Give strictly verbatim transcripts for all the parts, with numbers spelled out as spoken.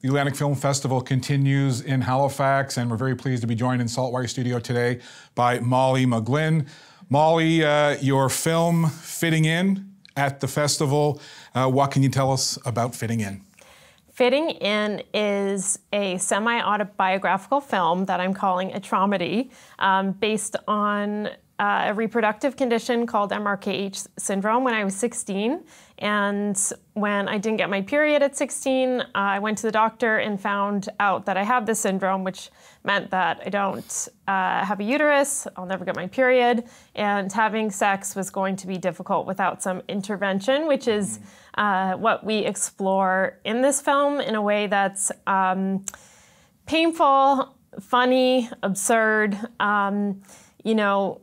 The Atlantic Film Festival continues in Halifax, and we're very pleased to be joined in SaltWire Studio today by Molly McGlynn. Molly, uh, your film, Fitting In, at the festival. Uh, what can you tell us about Fitting In? Fitting In is a semi-autobiographical film that I'm calling a traumedy, um, based on Uh, a reproductive condition called M R K H syndrome when I was sixteen. And when I didn't get my period at sixteen, uh, I went to the doctor and found out that I have this syndrome, which meant that I don't uh, have a uterus, I'll never get my period, and having sex was going to be difficult without some intervention, which is uh, what we explore in this film in a way that's um, painful, funny, absurd. Um, you know,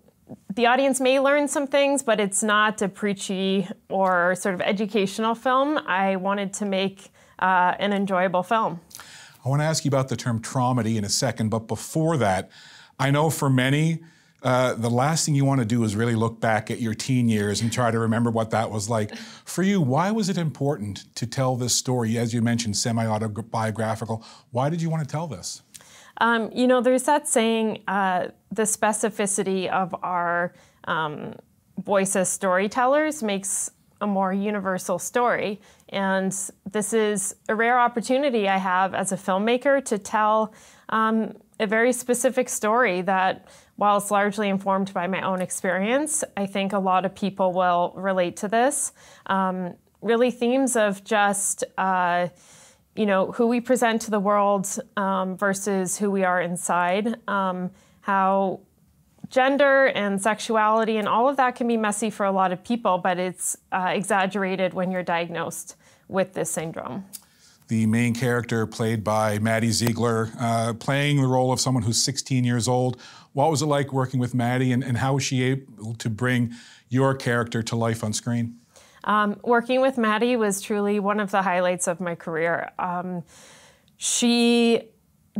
The audience may learn some things, but it's not a preachy or sort of educational film. I wanted to make uh, an enjoyable film. I want to ask you about the term traumedy in a second, but before that, I know for many, uh, the last thing you want to do is really look back at your teen years and try to remember what that was like. For you, why was it important to tell this story? As you mentioned, semi-autobiographical. Why did you want to tell this? Um, you know, there's that saying, uh, the specificity of our um, voice as storytellers makes a more universal story. And this is a rare opportunity I have as a filmmaker to tell um, a very specific story that, while it's largely informed by my own experience, I think a lot of people will relate to this. Um, really themes of just... Uh, you know, who we present to the world um, versus who we are inside, um, how gender and sexuality and all of that can be messy for a lot of people, but it's uh, exaggerated when you're diagnosed with this syndrome. The main character, played by Maddie Ziegler, uh, playing the role of someone who's sixteen years old. What was it like working with Maddie, and, and how was she able to bring your character to life on screen? Um, working with Maddie was truly one of the highlights of my career. Um, she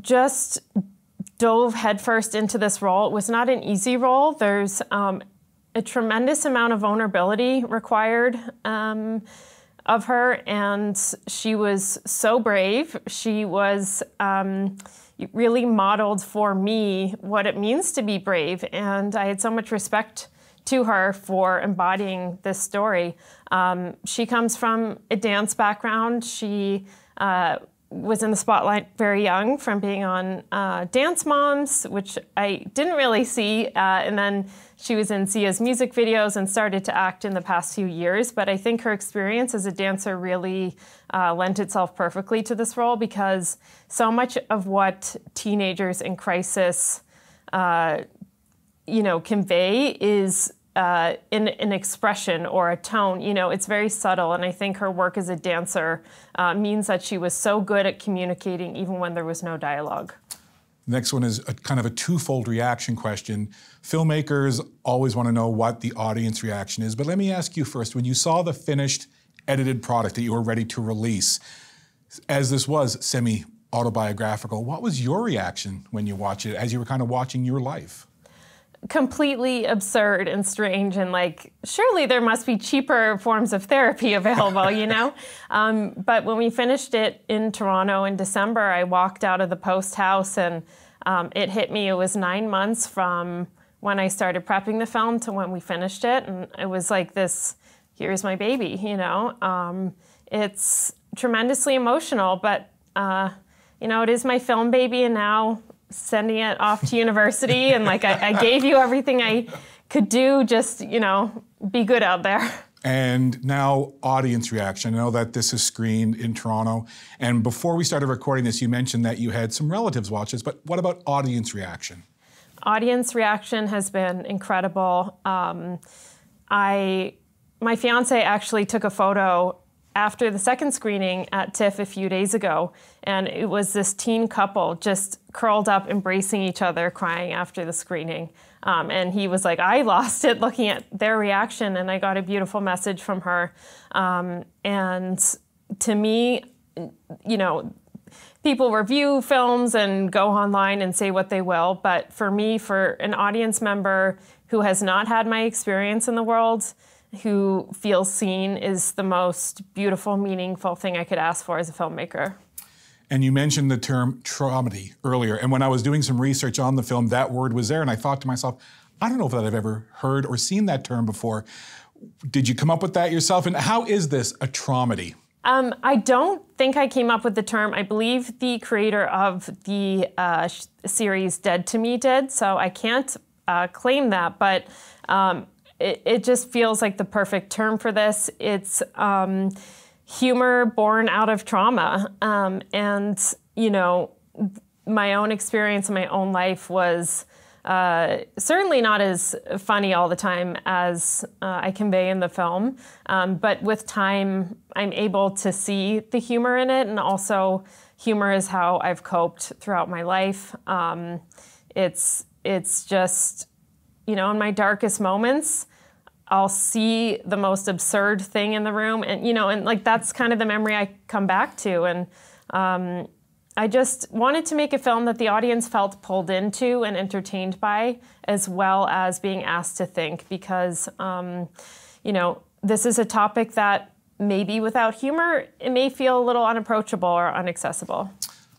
just dove headfirst into this role. It was not an easy role. There's um, a tremendous amount of vulnerability required um, of her, and she was so brave. She was um, really modeled for me what it means to be brave, and I had so much respect to her for embodying this story. Um, she comes from a dance background. She uh, was in the spotlight very young from being on uh, Dance Moms, which I didn't really see. Uh, and then she was in Sia's music videos and started to act in the past few years. But I think her experience as a dancer really uh, lent itself perfectly to this role, because so much of what teenagers in crisis uh, you know, convey is uh, in an expression or a tone. You know, it's very subtle, and I think her work as a dancer uh, means that she was so good at communicating even when there was no dialogue. The next one is a kind of a twofold reaction question. Filmmakers always want to know what the audience reaction is, but let me ask you first, when you saw the finished, edited product that you were ready to release, as this was semi-autobiographical, what was your reaction when you watched it, as you were kind of watching your life? Completely absurd and strange, and like, surely there must be cheaper forms of therapy available, you know? Um, but when we finished it in Toronto in December, I walked out of the post house, and um, it hit me. It was nine months from when I started prepping the film to when we finished it, and it was like this, here's my baby, you know? Um, it's tremendously emotional, but, uh, you know, it is my film baby, and now sending it off to university, and like I, I gave you everything I could do, just, you know, be good out there. And now, audience reaction. I know that this is screened in Toronto, and before we started recording this, you mentioned that you had some relatives watch this, but what about audience reaction? Audience reaction has been incredible. Um, I, my fiance actually took a photo after the second screening at TIFF a few days ago, and it was this teen couple just curled up, embracing each other, crying after the screening. Um, and he was like, I lost it looking at their reaction, and I got a beautiful message from her. Um, and to me, you know, people review films and go online and say what they will, but for me, for an audience member who has not had my experience in the world, who feels seen, is the most beautiful, meaningful thing I could ask for as a filmmaker. And you mentioned the term traumedy earlier. And when I was doing some research on the film, that word was there. And I thought to myself, I don't know if that I've ever heard or seen that term before. Did you come up with that yourself? And how is this a traumedy? Um, I don't think I came up with the term. I believe the creator of the uh, sh series Dead to Me did, so I can't uh, claim that, but um, it, it just feels like the perfect term for this. It's um, humor born out of trauma. Um, and, you know, my own experience in my own life was Uh, certainly not as funny all the time as uh, I convey in the film, um, but with time I'm able to see the humor in it, and also humor is how I've coped throughout my life. Um, it's, it's just, you know, in my darkest moments, I'll see the most absurd thing in the room, and, you know, and like that's kind of the memory I come back to. And um, I just wanted to make a film that the audience felt pulled into and entertained by, as well as being asked to think, because, um, you know, this is a topic that maybe without humor, it may feel a little unapproachable or inaccessible.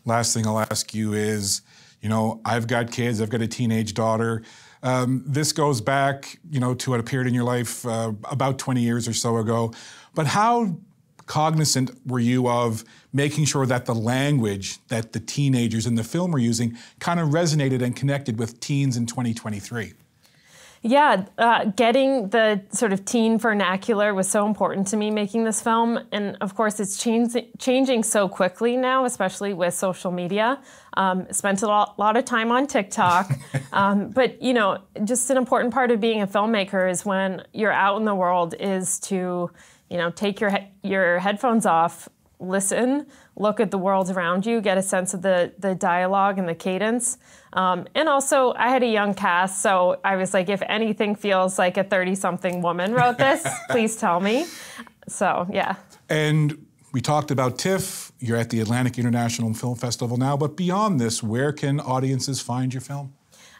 Last thing I'll ask you is, you know, I've got kids, I've got a teenage daughter. Um, this goes back, you know, to what appeared in your life uh, about twenty years or so ago, but how cognizant were you of making sure that the language that the teenagers in the film were using kind of resonated and connected with teens in twenty twenty-three? Yeah, uh, getting the sort of teen vernacular was so important to me making this film. And of course, it's change changing so quickly now, especially with social media. Um, spent a lot, lot of time on TikTok. um, but, you know, just an important part of being a filmmaker is when you're out in the world is to, you know, take your, your headphones off, listen, look at the world around you, get a sense of the, the dialogue and the cadence. Um, and also, I had a young cast, so I was like, if anything feels like a thirty-something woman wrote this, please tell me. So, yeah. And we talked about TIFF. You're at the Atlantic International Film Festival now, but beyond this, where can audiences find your film?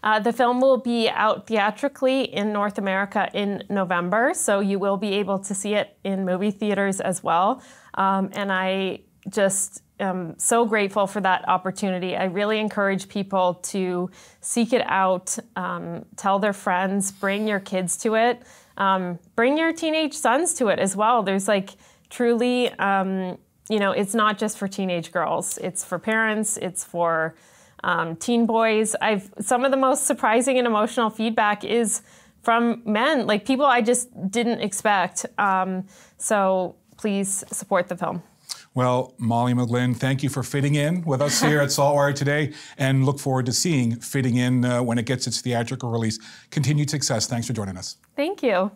Uh, the film will be out theatrically in North America in November, so you will be able to see it in movie theaters as well. Um, and I just am so grateful for that opportunity. I really encourage people to seek it out, um, tell their friends, bring your kids to it, um, bring your teenage sons to it as well. There's like truly, um, you know, it's not just for teenage girls. It's for parents, it's for Um, teen boys. I've some of the most surprising and emotional feedback is from men, like people I just didn't expect. Um, so please support the film. Well, Molly McGlynn, thank you for fitting in with us here at SaltWire today, and look forward to seeing Fitting In uh, when it gets its theatrical release. Continued success. Thanks for joining us. Thank you.